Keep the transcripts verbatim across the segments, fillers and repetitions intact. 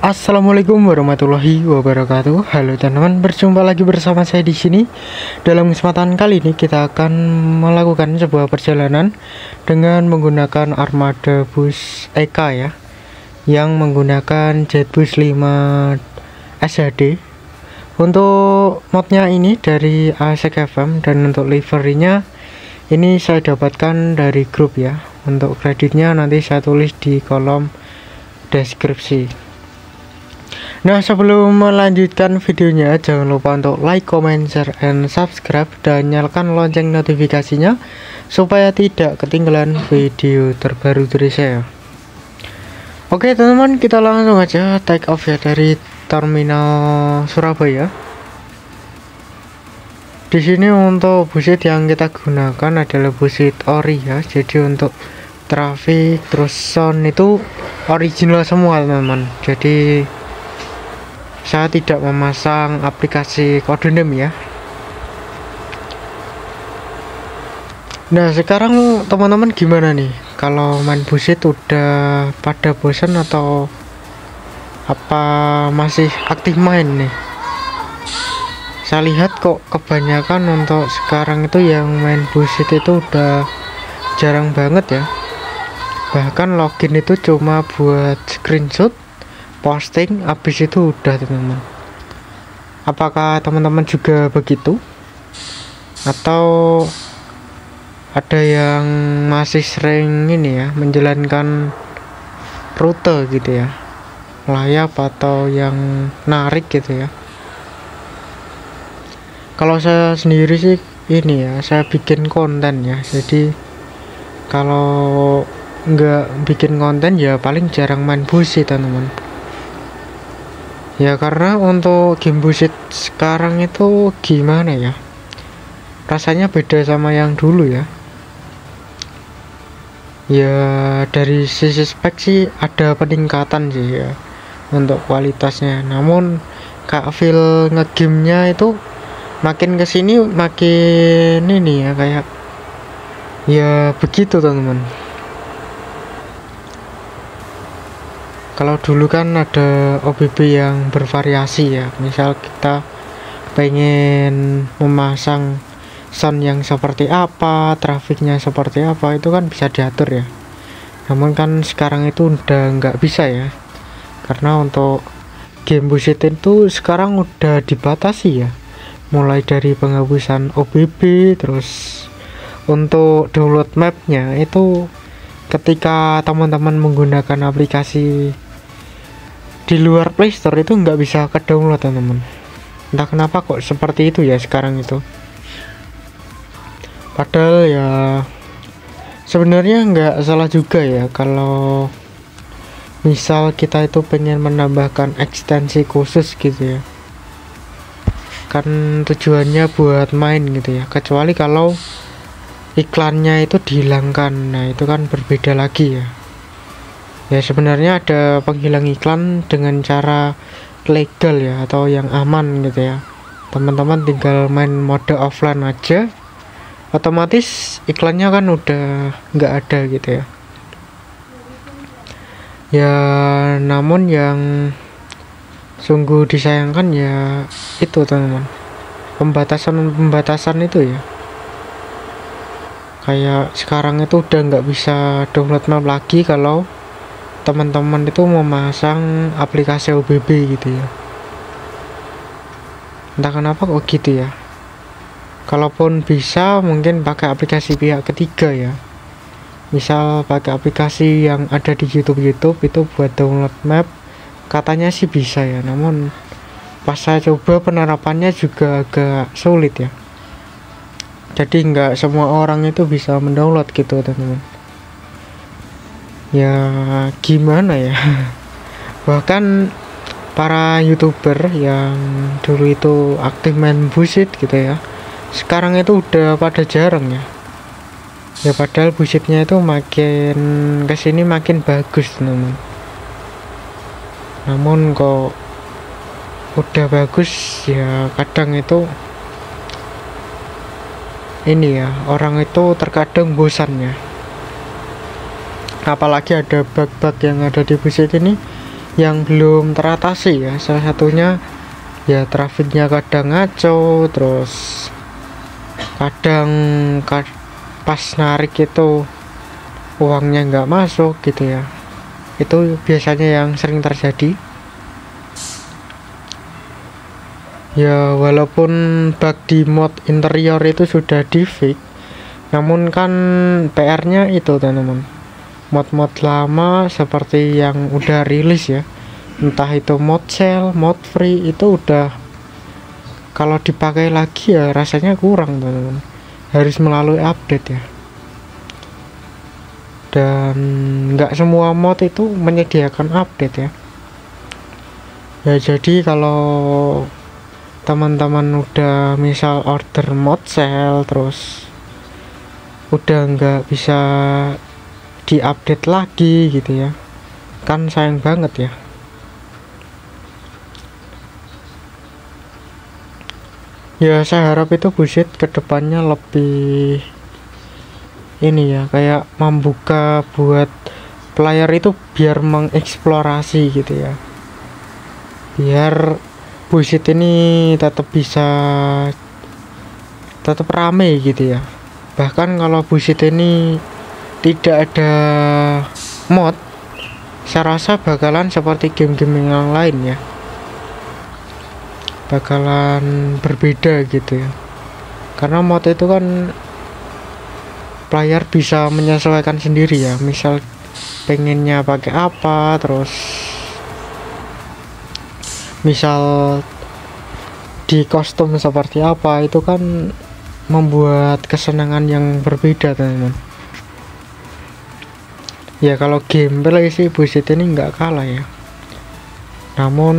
Assalamualaikum warahmatullahi wabarakatuh. Halo teman-teman, berjumpa lagi bersama saya di sini. Dalam kesempatan kali ini kita akan melakukan sebuah perjalanan dengan menggunakan armada bus E K ya, yang menggunakan jetbus lima S H D. Untuk modnya ini dari A S X F M dan untuk liverynya ini saya dapatkan dari grup ya. Untuk kreditnya nanti saya tulis di kolom deskripsi. Nah, sebelum melanjutkan videonya, jangan lupa untuk like, comment, share, and subscribe, dan nyalakan lonceng notifikasinya supaya tidak ketinggalan video terbaru dari saya. Oke teman-teman, kita langsung aja take off ya dari terminal Surabaya. Di sini untuk BUSSID yang kita gunakan adalah BUSSID ori ya. Jadi untuk traffic terus sound itu original semua teman-teman. Jadi saya tidak memasang aplikasi kode name ya. Nah sekarang teman-teman gimana nih, kalau main BUSSID udah pada bosan atau apa masih aktif main nih? Saya lihat kok kebanyakan untuk sekarang itu yang main BUSSID itu udah jarang banget ya. Bahkan login itu cuma buat screenshot, posting, habis itu udah teman-teman. Apakah teman-teman juga begitu? Atau ada yang masih sering ini ya, menjalankan rute gitu ya, layap atau yang narik gitu ya? Kalau saya sendiri sih ini ya, saya bikin konten ya. Jadi kalau nggak bikin konten ya paling jarang main BUSSID teman-teman. Ya karena untuk game BUSSID sekarang itu gimana ya, rasanya beda sama yang dulu ya. Ya dari sisi spek sih ada peningkatan sih ya untuk kualitasnya. Namun kak feel ngegamenya itu makin kesini makin ini ya, kayak ya begitu teman-teman. Kalau dulu kan ada O B B yang bervariasi ya, misal kita pengen memasang sound yang seperti apa, trafiknya seperti apa, itu kan bisa diatur ya. Namun kan sekarang itu udah nggak bisa ya, karena untuk game BUSSID itu sekarang udah dibatasi ya, mulai dari penghapusan O B B. Terus untuk download mapnya itu ketika teman-teman menggunakan aplikasi di luar Play Store itu nggak bisa kedownload teman-teman. Entah kenapa kok seperti itu ya sekarang itu. Padahal ya sebenarnya nggak salah juga ya, kalau misal kita itu pengen menambahkan ekstensi khusus gitu ya, kan tujuannya buat main gitu ya. Kecuali kalau iklannya itu dihilangkan, nah itu kan berbeda lagi ya. Ya sebenarnya ada penghilang iklan dengan cara legal ya, atau yang aman gitu ya. Teman-teman tinggal main mode offline aja, otomatis iklannya kan udah nggak ada gitu ya. Ya namun yang sungguh disayangkan ya itu teman-teman, pembatasan-pembatasan itu ya. Kayak sekarang itu udah nggak bisa download map lagi kalau teman-teman itu memasang aplikasi O B B gitu ya. Entah kenapa kok gitu ya. Kalaupun bisa mungkin pakai aplikasi pihak ketiga ya, misal pakai aplikasi yang ada di YouTube-YouTube itu buat download map, katanya sih bisa ya. Namun pas saya coba penerapannya juga agak sulit ya. Jadi nggak semua orang itu bisa mendownload gitu teman-teman. Ya gimana ya, bahkan para YouTuber yang dulu itu aktif main BUSSID gitu ya, sekarang itu udah pada jarang ya. Ya padahal BUSSIDnya itu makin kesini makin bagus teman-teman. Namun kok udah bagus ya, kadang itu ini ya, orang itu terkadang bosan ya. Apalagi ada bug-bug yang ada di BUSSID ini yang belum teratasi ya. Salah satunya ya trafiknya kadang ngaco, terus kadang kad, pas narik itu uangnya nggak masuk gitu ya. Itu biasanya yang sering terjadi ya. Walaupun bug di mod interior itu sudah di fix, namun kan P R-nya itu teman-teman, mod-mod lama seperti yang udah rilis ya, entah itu mod shell, mod free, itu udah kalau dipakai lagi ya rasanya kurang teman-teman, harus melalui update ya. Dan nggak semua mod itu menyediakan update ya. Ya jadi kalau teman-teman udah misal order mod shell terus udah nggak bisa diupdate lagi gitu ya, kan sayang banget ya. Ya saya harap itu BUSSID kedepannya lebih ini ya, kayak membuka buat player itu biar mengeksplorasi gitu ya, biar BUSSID ini tetap bisa tetap rame gitu ya. Bahkan kalau BUSSID ini tidak ada mod, saya rasa bakalan seperti game-game yang lain ya, bakalan berbeda gitu ya. Karena mod itu kan player bisa menyesuaikan sendiri ya, misal pengennya pakai apa, terus misal di kostum seperti apa, itu kan membuat kesenangan yang berbeda teman-teman ya. Kalau gameplay sih BUSSID ini nggak kalah ya, namun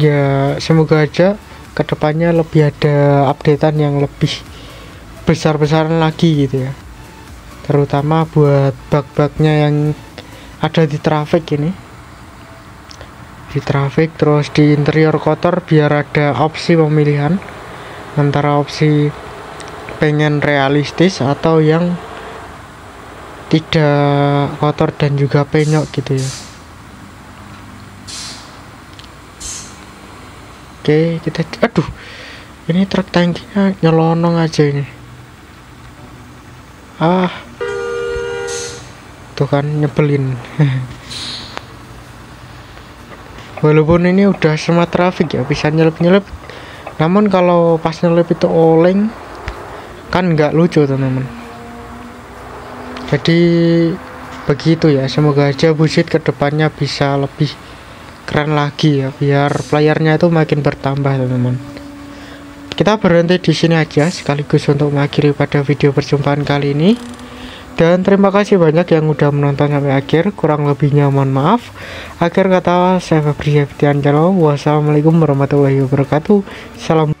ya semoga aja kedepannya lebih ada updatean yang lebih besar-besaran lagi gitu ya, terutama buat bug-bugnya yang ada di traffic ini, di traffic terus di interior kotor, biar ada opsi pemilihan antara opsi pengen realistis atau yang tidak kotor dan juga penyok gitu ya. Oke kita, aduh ini truk tangkinya nyelonong aja ini, ah tuh kan nyebelin. Walaupun ini udah smart traffic ya, bisa nyelip-nyelip, namun kalau pas nyelip itu oleng kan nggak lucu teman-teman. Jadi begitu ya, semoga aja BUSSID kedepannya bisa lebih keren lagi ya, biar playernya itu makin bertambah teman-teman. Kita berhenti di sini aja sekaligus untuk mengakhiri pada video perjumpaan kali ini. Dan terima kasih banyak yang udah menonton sampai akhir. Kurang lebihnya mohon maaf. Akhir kata saya Febri Septian. Wassalamualaikum warahmatullahi wabarakatuh. Salam.